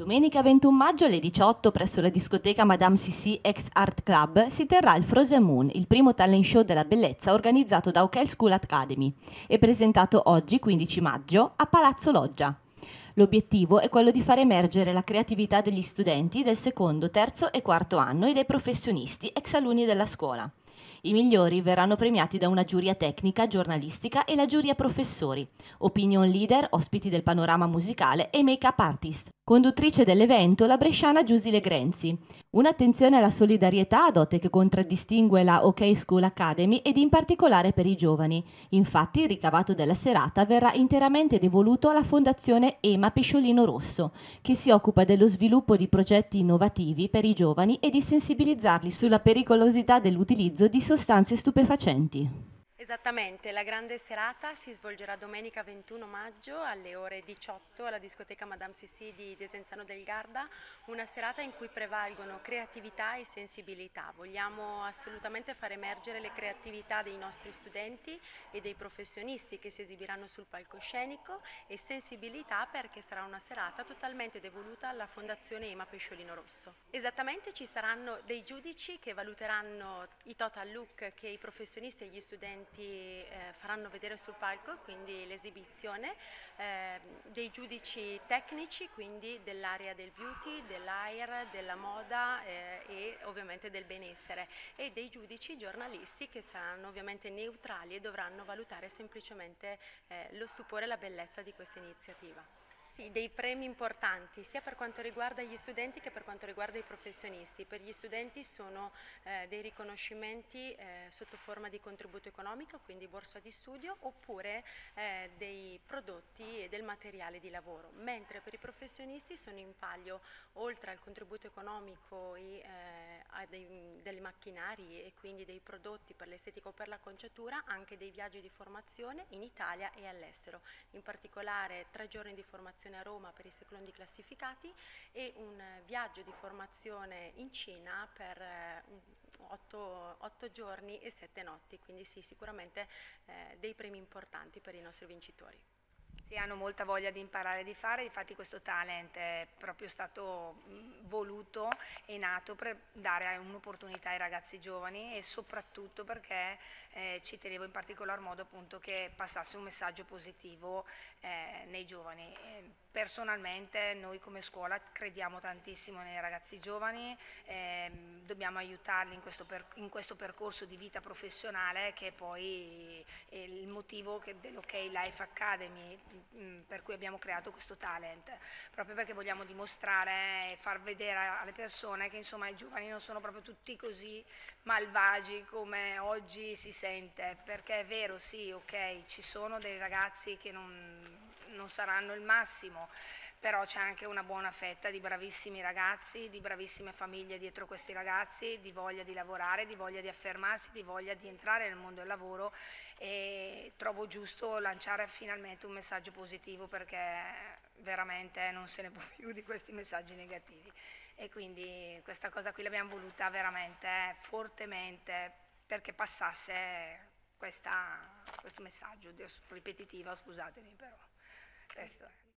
Domenica 21 maggio alle 18 presso la discoteca Madame Sissi Ex Art Club si terrà il Frozen Moon, il primo talent show della bellezza organizzato da Ok School Academy e presentato oggi 15 maggio a Palazzo Loggia. L'obiettivo è quello di far emergere la creatività degli studenti del secondo, terzo e quarto anno e dei professionisti ex alunni della scuola. I migliori verranno premiati da una giuria tecnica, giornalistica e la giuria professori, opinion leader, ospiti del panorama musicale e make-up artist. Conduttrice dell'evento la bresciana Giusy Legrenzi. Un'attenzione alla solidarietà, dote che contraddistingue la Ok School Academy ed in particolare per i giovani. Infatti il ricavato della serata verrà interamente devoluto alla Fondazione EMA Pesciolino Rosso, che si occupa dello sviluppo di progetti innovativi per i giovani e di sensibilizzarli sulla pericolosità dell'utilizzo di sostanze stupefacenti. Esattamente, la grande serata si svolgerà domenica 21 maggio alle ore 18 alla discoteca Madame Sissi di Desenzano del Garda, una serata in cui prevalgono creatività e sensibilità. Vogliamo assolutamente far emergere le creatività dei nostri studenti e dei professionisti che si esibiranno sul palcoscenico e sensibilità perché sarà una serata totalmente devoluta alla Fondazione EMA Pesciolino Rosso. Esattamente, ci saranno dei giudici che valuteranno i total look che i professionisti e gli studenti faranno vedere sul palco, quindi l'esibizione dei giudici tecnici, quindi dell'area del beauty, dell'air, della moda e ovviamente del benessere, e dei giudici giornalisti che saranno ovviamente neutrali e dovranno valutare semplicemente lo stupore e la bellezza di questa iniziativa. Sì, dei premi importanti sia per quanto riguarda gli studenti che per quanto riguarda i professionisti. Per gli studenti sono dei riconoscimenti sotto forma di contributo economico, quindi borsa di studio, oppure dei prodotti e del materiale di lavoro, mentre per i professionisti sono in palio, oltre al contributo economico, a dei macchinari e quindi dei prodotti per l'estetica o per l'acconciatura, anche dei viaggi di formazione in Italia e all'estero, in particolare 3 giorni di formazione a Roma per i secondi classificati e un viaggio di formazione in Cina per 8 giorni e 7 notti, quindi sì, sicuramente dei premi importanti per i nostri vincitori. Sì, hanno molta voglia di imparare, di fare, infatti questo talent è proprio stato voluto e nato per dare un'opportunità ai ragazzi giovani e soprattutto perché ci tenevo in particolar modo appunto che passasse un messaggio positivo nei giovani. Personalmente noi come scuola crediamo tantissimo nei ragazzi giovani, dobbiamo aiutarli in questo percorso di vita professionale che è poi il motivo dell'OK Life Academy, per cui abbiamo creato questo talent, proprio perché vogliamo dimostrare e far vedere alle persone che insomma i giovani non sono proprio tutti così malvagi come oggi si sente, perché è vero, sì, ok, ci sono dei ragazzi che non saranno il massimo, però c'è anche una buona fetta di bravissimi ragazzi, di bravissime famiglie dietro questi ragazzi, di voglia di lavorare, di voglia di affermarsi, di voglia di entrare nel mondo del lavoro, e trovo giusto lanciare finalmente un messaggio positivo perché veramente non se ne può più di questi messaggi negativi. E quindi questa cosa qui l'abbiamo voluta veramente fortemente perché passasse questo messaggio, ripetitivo, scusatemi però. Questo è.